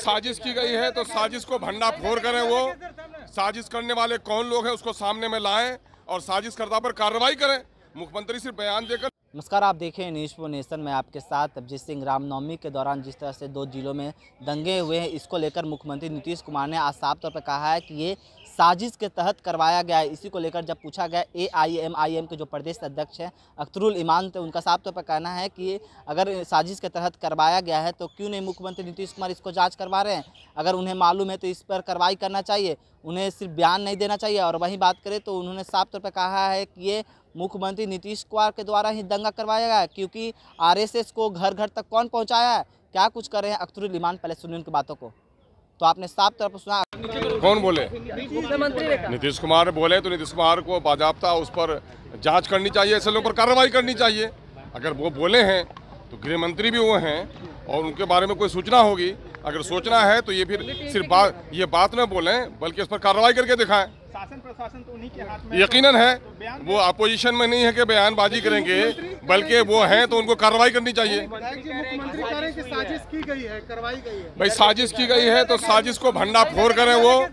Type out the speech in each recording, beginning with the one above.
साजिश की गई है तो साजिश को भंडाफोड़ करें, वो साजिश करने वाले कौन लोग हैं उसको सामने में लाएं और साजिशकर्ता पर कार्रवाई करें। मुख्यमंत्री सिर्फ बयान देकर। नमस्कार, आप देखें न्यूज़ फोर नेशन में आपके साथ अभजीत सिंह। रामनवमी के दौरान जिस तरह से दो जिलों में दंगे हुए हैं, इसको लेकर मुख्यमंत्री नीतीश कुमार ने आज साफ तौर पर कहा है कि ये साजिश के तहत करवाया गया है। इसी को लेकर जब पूछा गया AIMIM के जो प्रदेश अध्यक्ष हैं अख्तरुल ईमान थे, उनका साफ तौर पर कहना है कि अगर साजिश के तहत करवाया गया है तो क्यों नहीं मुख्यमंत्री नीतीश कुमार इसको जाँच करवा रहे हैं। अगर उन्हें मालूम है तो इस पर कार्रवाई करना चाहिए, उन्हें सिर्फ बयान नहीं देना चाहिए। और वहीं बात करें तो उन्होंने साफ तौर पर कहा है कि ये मुख्यमंत्री नीतीश कुमार के द्वारा ही दंगा करवाया गया, क्योंकि RSS को घर घर तक कौन पहुंचाया है, क्या कुछ कर रहे हैं अख्तरुल ईमान। पहले सुनिए उनकी बातों को। तो आपने साफ तौर पर सुना कौन बोले, नीतीश कुमार बोले, तो नीतीश कुमार को बाजाबता उस पर जांच करनी चाहिए, ऐसे लोगों पर कार्रवाई करनी चाहिए। अगर वो बोले हैं तो गृह मंत्री भी वो हैं और उनके बारे में कोई सूचना होगी। अगर सोचना है तो ये फिर सिर्फ बात न बोलें बल्कि उस पर कार्रवाई करके दिखाएं। शासन प्रशासन तो उन्हीं के हाथ में यकीनन है, वो अपोजिशन में नहीं है कि बयानबाजी करेंगे, बल्कि वो हैं तो उनको कार्रवाई करनी चाहिए। भाई साजिश की गई है तो साजिश को भंडाफोड़ करें, वो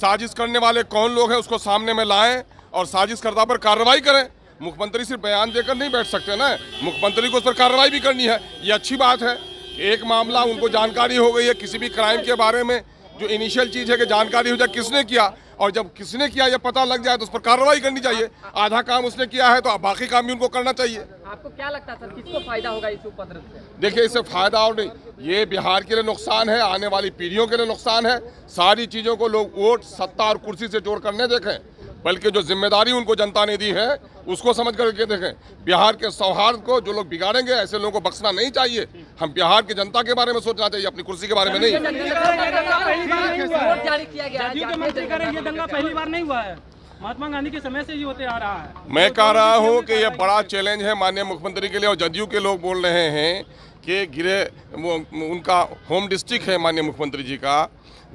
साजिश करने वाले कौन लोग हैं उसको सामने में लाएं और साजिशकर्ता पर कार्रवाई करें। मुख्यमंत्री सिर्फ बयान देकर नहीं बैठ सकते ना, मुख्यमंत्री को उस पर कार्रवाई भी करनी है। ये अच्छी बात है, एक मामला उनको जानकारी हो गई है, किसी भी क्राइम के बारे में जो इनिशियल चीज़ है कि जानकारी हो जाए किसने किया, और जब किसने किया यह पता लग जाए तो उस पर कार्रवाई करनी चाहिए। आधा काम उसने किया है तो बाकी काम भी उनको करना चाहिए। आपको क्या लगता है सर, किसको फायदा होगा इस उपद्रव से? देखिए, इससे फायदा और नहीं, ये बिहार के लिए नुकसान है, आने वाली पीढ़ियों के लिए नुकसान है। सारी चीज़ों को लोग वोट, सत्ता और कुर्सी से जोड़ करने देखें, बल्कि जो जिम्मेदारी उनको जनता ने दी है उसको समझ करके देखें। बिहार के सौहार्द को जो लोग बिगाड़ेंगे ऐसे लोगों को बख्शना नहीं चाहिए। हम बिहार की जनता के बारे में सोचना चाहिए, अपनी कुर्सी के बारे में नहीं। महात्मा गांधी के समय से ये होते आ रहा है। मैं कह रहा हूँ कि यह बड़ा चैलेंज है माननीय मुख्यमंत्री के लिए, और जदयू के लोग बोल रहे हैं कि उनका होम डिस्ट्रिक्ट है माननीय मुख्यमंत्री जी का,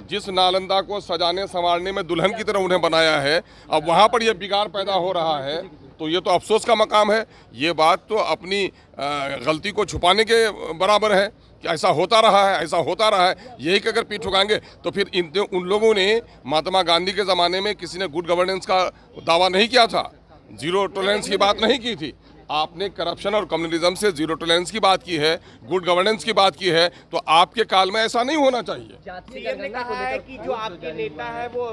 जिस नालंदा को सजाने संवारने में दुल्हन की तरह उन्हें बनाया है, अब वहाँ पर यह बिगाड़ पैदा हो रहा है तो ये तो अफसोस का मकाम है। ये बात तो अपनी गलती को छुपाने के बराबर है कि ऐसा होता रहा है, ऐसा होता रहा है। यही कि अगर पीठ ठुकाएंगे तो फिर उन लोगों ने महात्मा गांधी के ज़माने में किसी ने गुड गवर्नेंस का दावा नहीं किया था, जीरो टॉलरेंस की बात नहीं की थी। आपने करप्शन और कम्युनलिज्म से जीरो टॉलरेंस की बात की है, गुड गवर्नेंस की बात की है, तो आपके काल में ऐसा नहीं होना चाहिए। सीएम ने कहा है कि जो आपके नेता है वो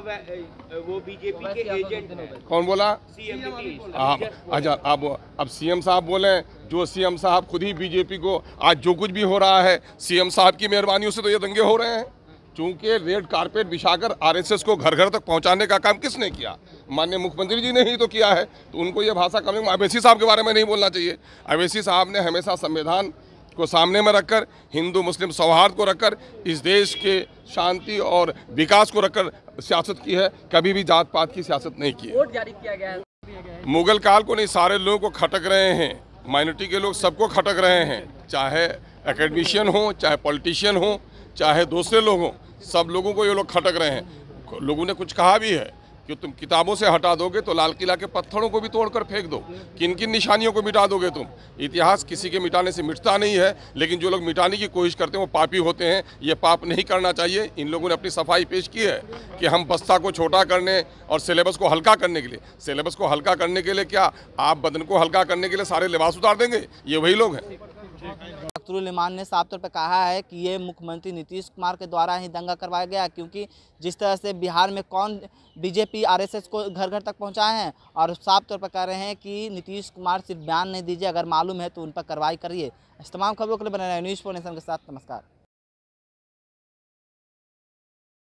बीजेपी के एजेंट हैं। कौन बोला? सीएम ने। अच्छा, अब सीएम साहब बोले, जो सीएम साहब खुद ही बीजेपी को, आज जो कुछ भी हो रहा है सीएम साहब की मेहरबानियों से तो ये दंगे हो रहे हैं। चूँकि रेड कारपेट बिछाकर RSS को घर घर तक पहुंचाने का काम किसने किया? माननीय मुख्यमंत्री जी ने ही तो किया है, तो उनको ये भाषा कम है। ओवैसी साहब के बारे में नहीं बोलना चाहिए। ओवैसी साहब ने हमेशा संविधान को सामने में रखकर, हिंदू मुस्लिम सौहार्द को रखकर, इस देश के शांति और विकास को रखकर सियासत की है, कभी भी जात पात की सियासत नहीं की। वोट जारी किया गया है। मुगल काल को नहीं, सारे लोगों को खटक रहे हैं, माइनॉरिटी के लोग सबको खटक रहे हैं, चाहे एकेडमिशियन हो, चाहे पॉलिटिशियन हो, चाहे दूसरे लोग हों, सब लोगों को ये लोग खटक रहे हैं। लोगों ने कुछ कहा भी है कि तुम किताबों से हटा दोगे तो लाल किला के पत्थरों को भी तोड़कर फेंक दो, किन किन निशानियों को मिटा दोगे तुम। इतिहास किसी के मिटाने से मिटता नहीं है, लेकिन जो लोग मिटाने की कोशिश करते हैं वो पापी होते हैं। ये पाप नहीं करना चाहिए। इन लोगों ने अपनी सफाई पेश की है कि हम बस्ता को छोटा करने और सिलेबस को हल्का करने के लिए, सिलेबस को हल्का करने के लिए क्या आप बदन को हल्का करने के लिए सारे लिबास उतार देंगे? ये वही लोग हैं। अख्तरुल ईमान ने साफ तौर पर कहा है कि ये मुख्यमंत्री नीतीश कुमार के द्वारा ही दंगा करवाया गया, क्योंकि जिस तरह से बिहार में कौन बीजेपी RSS को घर घर तक पहुंचाए हैं। और साफ तौर पर कह रहे हैं कि नीतीश कुमार सिर्फ बयान नहीं दीजिए, अगर मालूम है तो उन पर कार्रवाई करिए। इस तमाम खबरों के लिए बने रहे न्यूज़ फोर नेशन के साथ। नमस्कार।